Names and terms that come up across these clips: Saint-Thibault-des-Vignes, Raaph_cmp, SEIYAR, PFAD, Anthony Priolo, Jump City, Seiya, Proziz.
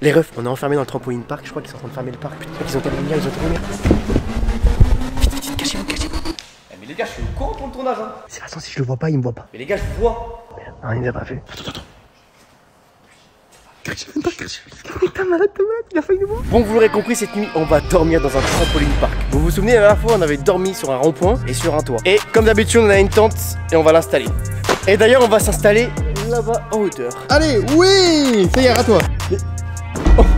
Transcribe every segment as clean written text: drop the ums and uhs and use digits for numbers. Les refs, on est enfermés dans le trampoline park, je crois qu'ils sont en train de fermer le parc. Putain, ils ont tellement bien, ils ont tellement bien. Vite, vite, vite, cachez-vous, cachez-vous. Eh mais les gars, je suis au courant pour le tournage, hein. C'est façon, si je le vois pas, il me voit pas. Mais les gars, je vous vois. Non, il nous a pas vu. Attends. Cachez-vous, cachez-vous. T'es malade, il a failli nous voir. Bon, vous l'aurez compris, cette nuit, on va dormir dans un trampoline park. Vous vous souvenez, la dernière fois, on avait dormi sur un rond-point et sur un toit. Et comme d'habitude, on a une tente et on va l'installer. Et d'ailleurs, on va s'installer là-bas en hauteur. Allez, oui, ça y est, à toi.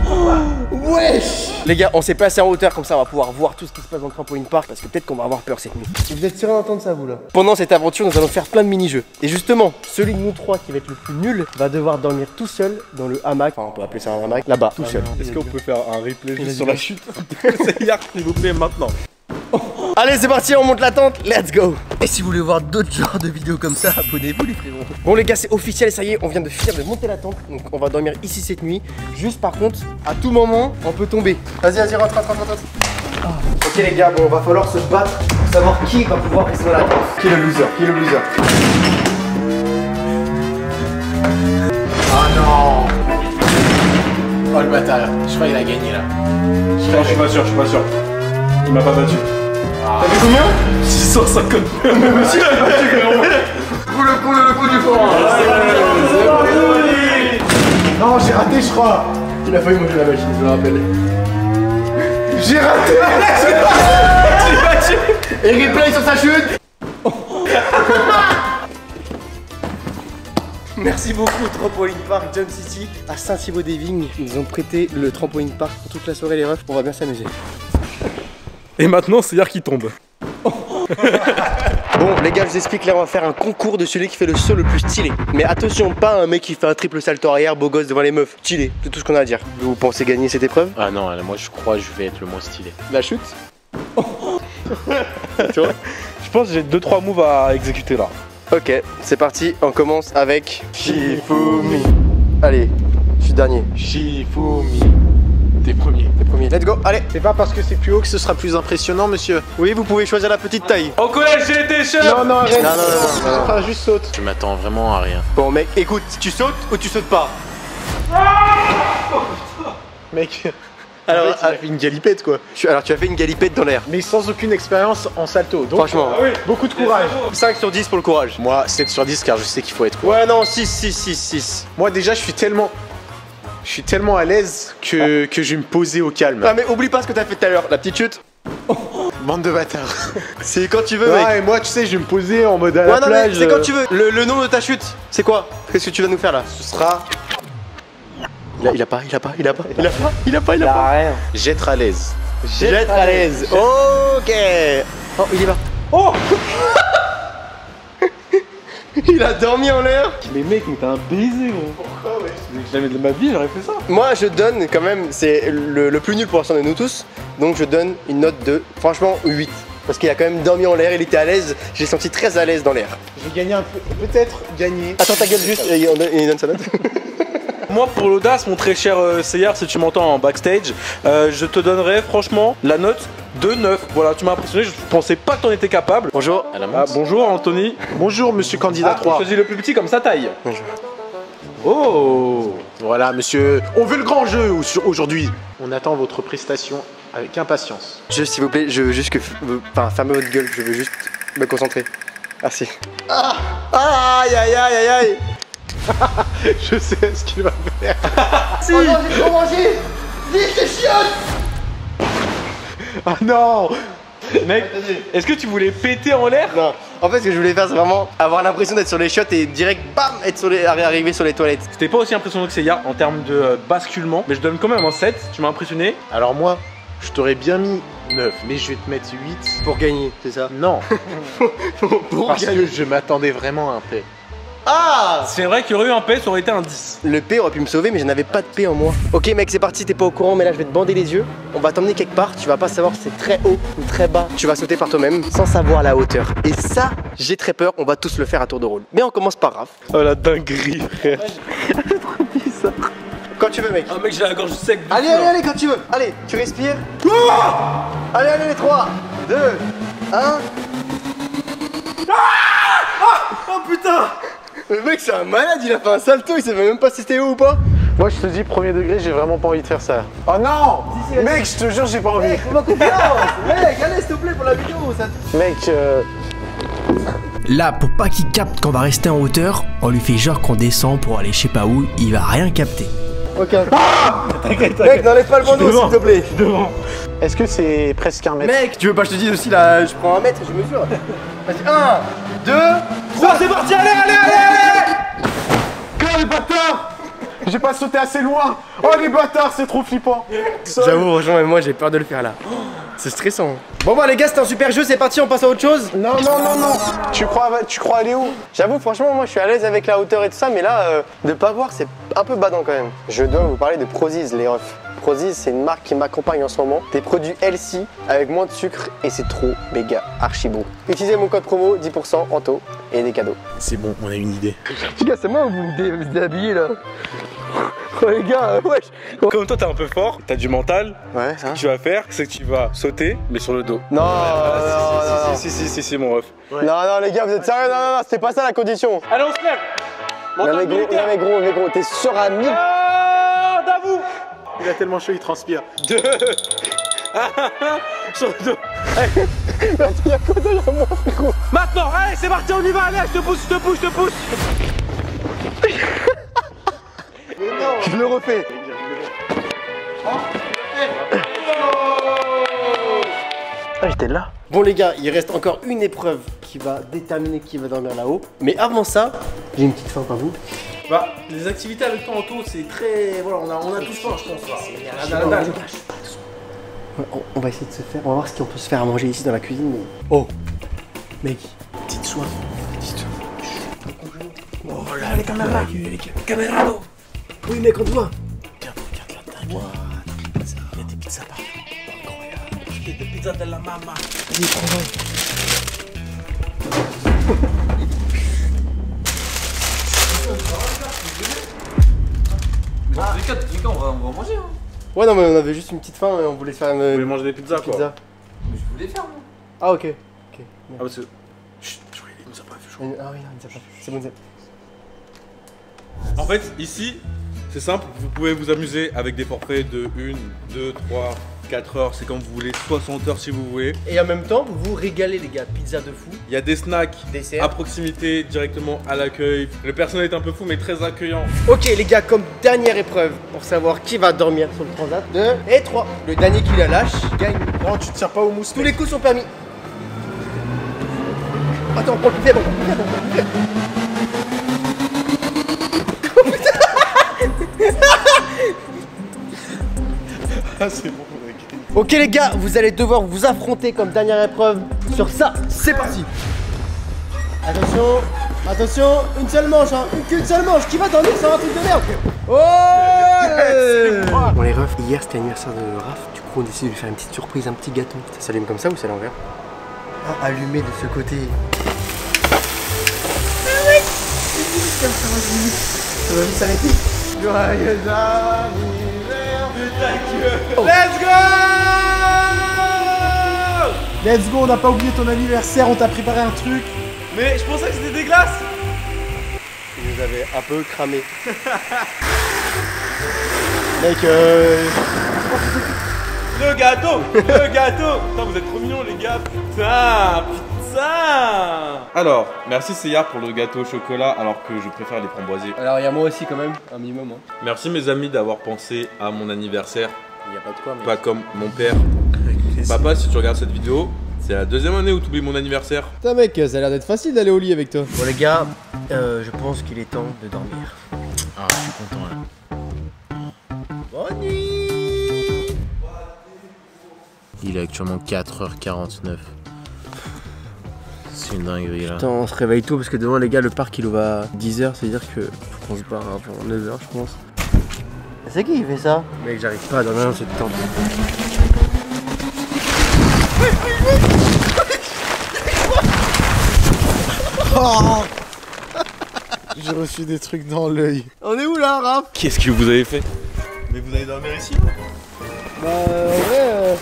Oh, wesh! Les gars, on s'est placé en hauteur, comme ça on va pouvoir voir tout ce qui se passe dans le trampoline park parce que peut-être qu'on va avoir peur cette nuit. Vous êtes sûr d'entendre ça, vous là? Pendant cette aventure, nous allons faire plein de mini-jeux. Et justement, celui de nous trois qui va être le plus nul va devoir dormir tout seul dans le hamac. Enfin, on peut appeler ça un hamac là-bas, tout seul. Est-ce qu'on peut faire un replay juste sur la chute? Seigneur, s'il vous plaît, maintenant. Allez, c'est parti, on monte la tente, let's go. Et si vous voulez voir d'autres genres de vidéos comme ça, abonnez-vous les frérots. Bon les gars, c'est officiel, ça y est, on vient de finir de monter la tente. Donc on va dormir ici cette nuit. Juste par contre, à tout moment, on peut tomber. Vas-y, rentre. Oh. Ok les gars, bon, va falloir se battre pour savoir qui va pouvoir rester dans la tente. Qui est le loser? Ah non. Oh le bâtard, je crois qu'il a gagné là. Non, je suis pas sûr. Il m'a pas battu. T'as vu combien? 650. Mais monsieur, il a battu gros. Pour le coup du fort. Non, j'ai raté, je crois. Il a failli manger la machine, je me rappelle. J'ai raté. J'ai battu. Et replay sur sa chute. Merci beaucoup Trampoline Park Jump City à Saint-Thibault-des-Vignes. Ils nous ont prêté le Trampoline Park pour toute la soirée les refs. On va bien s'amuser. Et maintenant, c'est Seigneur qui tombe. Oh. Bon, les gars, je vous explique, là, on va faire un concours de celui qui fait le saut le plus stylé. Mais attention, pas un mec qui fait un triple salto arrière, beau gosse devant les meufs. Stylé, c'est tout ce qu'on a à dire. Vous pensez gagner cette épreuve? Ah non, moi, je crois que je vais être le moins stylé. La chute? Oh. Tu vois? Je pense que j'ai 2-3 moves à exécuter, là. Ok, c'est parti, on commence avec... Shifumi. Allez, je suis dernier. Shifumi. T'es premier. Let's go, allez. C'est pas parce que c'est plus haut que ce sera plus impressionnant, monsieur. Oui, vous pouvez choisir la petite taille. Au collège, j'ai été chef. Non, arrête. Non. Enfin, juste saute. Je m'attends vraiment à rien. Bon, mec, écoute, tu sautes ou tu sautes pas? Mec, alors, en fait, il a fait une galipette, quoi. Alors, tu as fait une galipette dans l'air. Mais sans aucune expérience en salto. Donc, franchement, beaucoup de courage. 5 sur 10 pour le courage. Moi, 7 sur 10, car je sais qu'il faut être courageux. Ouais, non, 6. Moi, déjà, je suis tellement à l'aise que je vais me poser au calme. Ah mais oublie pas ce que t'as fait tout à l'heure, la petite chute. Bande de bâtards. C'est quand tu veux mec. Ouais et moi tu sais je vais me poser en mode à la plage. C'est quand tu veux. Le nom de ta chute, c'est quoi? Qu'est-ce que tu vas nous faire là? Ce sera... Il a pas. Rien. Jette à l'aise. Ok. Oh il y va. Oh. Il a dormi en l'air. Mais mec, mais t'as un baiser gros. Pourquoi mec? Jamais de ma vie j'aurais fait ça. Moi je donne quand même, c'est le plus nul pour l'instant de nous tous. Donc je donne une note de franchement 8. Parce qu'il a quand même dormi en l'air, il était à l'aise. J'ai senti très à l'aise dans l'air. J'ai gagné un peu, peut-être gagné. Attends ta gueule juste et il donne sa note. Moi pour l'audace, mon très cher Seigneur, si tu m'entends en backstage, je te donnerai franchement la note de 9. Voilà, tu m'as impressionné, je pensais pas que t'en étais capable. Bonjour. Bonjour Anthony. Bonjour monsieur candidat 3. Choisis le plus petit comme sa taille. Bonjour. Oh. Voilà monsieur, on veut le grand jeu aujourd'hui. On attend votre prestation avec impatience. Juste s'il vous plaît, je veux juste que... Enfin, fermez votre gueule, je veux juste me concentrer. Merci. Ah, aïe. Je sais ce qu'il va faire. Si. Oh non, j'ai trop mangé. Vite, c'est chiant. Ah non. Mec, est-ce que tu voulais péter en l'air? Non. En fait, ce que je voulais faire, c'est vraiment avoir l'impression d'être sur les shots et direct, bam, arriver sur les toilettes. C'était pas aussi impressionnant que Seiya en termes de basculement, mais je donne quand même un 7. Tu m'as impressionné. Alors moi, je t'aurais bien mis 9, mais je vais te mettre 8. Pour gagner, c'est ça? Non. Parce que je m'attendais vraiment à un P. Ah! C'est vrai qu'il y aurait eu un P, ça aurait été un 10. Le P aurait pu me sauver, mais je n'avais pas de P en moi. Ok, mec, c'est parti, t'es pas au courant, mais là je vais te bander les yeux. On va t'emmener quelque part, tu vas pas savoir si c'est très haut ou très bas. Tu vas sauter par toi-même sans savoir la hauteur. Et ça, j'ai très peur, on va tous le faire à tour de rôle. Mais on commence par Raph. Oh la dinguerie, frère. C'est trop bizarre. Quand tu veux, mec. Ah, mec, j'ai la gorge sec. Allez, quand tu veux. Allez, tu respires. Oh allez, 3, 2, 1. Oh putain! Le mec c'est un malade, il a fait un salto, il savait même pas si c'était haut ou pas. Moi je te dis, premier degré, j'ai vraiment pas envie de faire ça. Oh non si, mec, je te jure, j'ai pas envie. Mec, ma confiance. Mec, allez s'il te plaît pour la vidéo ça... Mec, Là, pour pas qu'il capte qu'on va rester en hauteur, on lui fait genre qu'on descend pour aller je sais pas où, il va rien capter. Ok. Ah, t'inquiète, t'inquiète. Mec, n'enlève pas le bandeau s'il te plaît. Je suis devant. Est-ce que c'est presque un mètre? Mec, tu veux pas que je te dise aussi là, je prends un mètre et je mesure. Vas-y, 1, 2, 3, c'est parti, allez, allez, allez. Quoi les bâtards? J'ai pas sauté assez loin. Oh les bâtards, c'est trop flippant. J'avoue, franchement, moi j'ai peur de le faire là. C'est stressant. Bon bah les gars, c'était un super jeu, c'est parti, on passe à autre chose. Non non non non. Tu crois aller où? J'avoue franchement moi je suis à l'aise avec la hauteur et tout ça, mais là de pas voir c'est un peu badant quand même. Je dois vous parler de Proziz les refs. Proziz c'est une marque qui m'accompagne en ce moment. Des produits healthy avec moins de sucre et c'est trop méga archi bon. Utilisez mon code promo 10% en taux et des cadeaux. C'est bon, on a une idée. Les gars, c'est moi ou vous me déshabillez là? Oh les gars, wesh. Comme toi t'es un peu fort, t'as du mental. Ouais. Ce que tu vas faire, c'est que tu vas sauter, mais sur le dos. Non, si, mon ref. Ouais. Non, non, les gars, vous êtes sérieux? Non, c'était pas ça la condition. Allez, on se lève. Non mais gros, t'es sûr à 1000. Ah, d'avoue. Il a tellement chaud, il transpire. Deux. Sur le dos. Il y a quoi derrière moi, gros? Maintenant, allez, c'est parti, on y va, allez, je te pousse. Je le refais. Ah, j'étais là. Bon les gars, il reste encore une épreuve qui va déterminer qui va dormir là-haut. Mais avant ça, j'ai une petite faim, pas vous? Bah, les activités avec toi en tour, c'est très... Voilà, on a tout faim, je pense. On va essayer de se faire... On va voir ce qu'on peut se faire à manger ici dans la cuisine. Oh, mec, petite soif. Oh là, les caméras. Caméra. Oui mec, on te voit. Regarde la dingue. Wow. Il y a des pizzas partout. Incroyable. Des pizzas de la maman. Vas-y, prends-moi. Mais dans tous les cas, on va manger. Hein. Ouais, non, mais on avait juste une petite faim et on voulait faire une... Vous voulez manger des pizzas quoi. Mais je voulais faire moi. Ah ok. Bon. Ah parce que... Chut, je croyais qu'il nous a pas fait chaud. Ah oui, il nous a pas fait. C'est bon, c'est... En fait, ici... C'est simple, vous pouvez vous amuser avec des forfaits de 1, 2, 3, 4 heures, c'est comme vous voulez, 60 heures si vous voulez. Et en même temps, vous vous régalez les gars, pizza de fou. Il y a des snacks, desserts à proximité, directement à l'accueil. Le personnel est un peu fou mais très accueillant. Ok les gars, comme dernière épreuve, pour savoir qui va dormir sur le transat, 2 et 3. Le dernier qui la lâche, gagne. Non, tu te tiens pas au mousse. Tous les coups sont permis. Attends, on prend le pied, bon. Ah c'est bon, mec. Ok les gars, vous allez devoir vous affronter comme dernière épreuve sur ça, c'est parti. Attention, attention, une seule manche, hein. Une seule manche, qui va dormir sur un truc de merde. Oh. Bon les refs, hier c'était l'anniversaire de Raph, du coup on décide de lui faire une petite surprise, un petit gâteau. Ça s'allume comme ça ou c'est à l'envers? Ah, allumé de ce côté. Ah ouais. Ça va vite s'arrêter. Joyeux anniversaire de ta gueule. Let's go. Let's go, on n'a pas oublié ton anniversaire, on t'a préparé un truc. Mais je pensais que c'était des glaces. Ils nous avaient un peu cramé. Mec Le gâteau. Putain, vous êtes trop mignons les gars. Putain. Alors, merci Seyar pour le gâteau au chocolat alors que je préfère les framboisiers. Alors il y a moi aussi quand même, un minimum hein. Merci mes amis d'avoir pensé à mon anniversaire. Il n'y a pas de quoi mais... Pas comme mon père. Papa, si tu regardes cette vidéo, c'est la deuxième année où tu oublies mon anniversaire. Putain mec, ça a l'air d'être facile d'aller au lit avec toi. Bon les gars, je pense qu'il est temps de dormir. Ah, je suis content là. Bonne nuit. Il est actuellement 4h49. C'est une dinguerie là. Putain, on se réveille tôt parce que devant les gars, le parc il ouvre à 10h, c'est-à-dire que faut qu'on se barre avant 9h, je pense. C'est qui fait ça? Mec, j'arrive pas à dormir dans cette tente. Oh. J'ai reçu des trucs dans l'œil. On est où là, Raph? Qu'est-ce que vous avez fait? Mais vous allez dormir ici? Bah, ouais.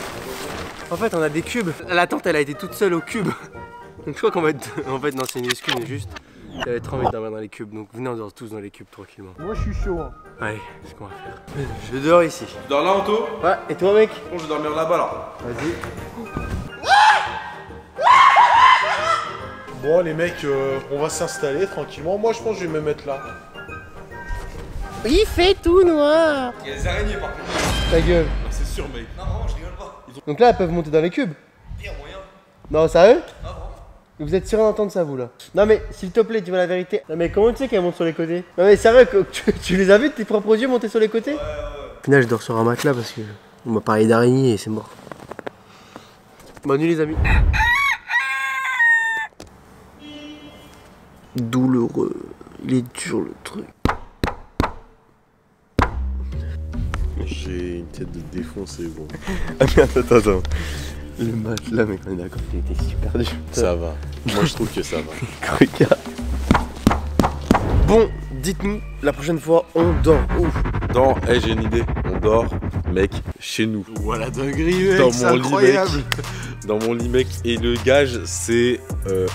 En fait, on a des cubes. La tente, elle a été toute seule au cube. Donc je crois qu'on va être... En fait, non, c'est minuscule, mais juste... J'avais trop envie de dormir dans les cubes, donc venez on dort tous dans les cubes tranquillement. Moi je suis chaud hein. Allez, c'est ce qu'on va faire. Je dors ici. Tu dors là Anto? Ouais, et toi mec? Bon, je vais dormir là-bas là. Vas-y. Bon les mecs, on va s'installer tranquillement. Moi je pense que je vais me mettre là. Il fait tout noir. Il y a des araignées par contre. Ta gueule. Bah, c'est sûr mec. Non vraiment je rigole pas. Donc là elles peuvent monter dans les cubes. Il y a moyen. Non sérieux? Non. Vous êtes sûr d'entendre ça vous là? Non mais s'il te plaît dis-moi la vérité. Non mais comment tu sais qu'elles montent sur les côtés? Non mais sérieux tu les as vues de tes propres yeux monter sur les côtés? Ouais. Au final je dors sur un matelas parce que on m'a parlé d'araignée et c'est mort. Bonne nuit les amis. Douloureux. Il est dur le truc. J'ai une tête de défoncé gros. Attends. Le matelas, mec, on est d'accord qu'il était super dur. Ça va. Moi, je trouve que ça va. Regarde. Bon, dites-nous, la prochaine fois, on dort. Ouf. Non, hey, j'ai une idée. On dort, mec, chez nous. Voilà, dinguerie, mec. C'est incroyable. Lit, mec. Dans mon lit, mec. Et le gage, c'est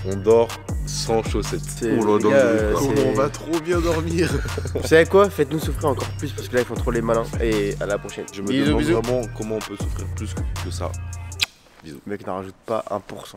on dort sans chaussettes. On va trop bien dormir. Vous savez quoi? Faites-nous souffrir encore plus parce que là, ils font trop les malins. Et à la prochaine. Je me demande vraiment comment on peut souffrir plus que ça. Bisous. Mec, n'en rajoute pas 1%.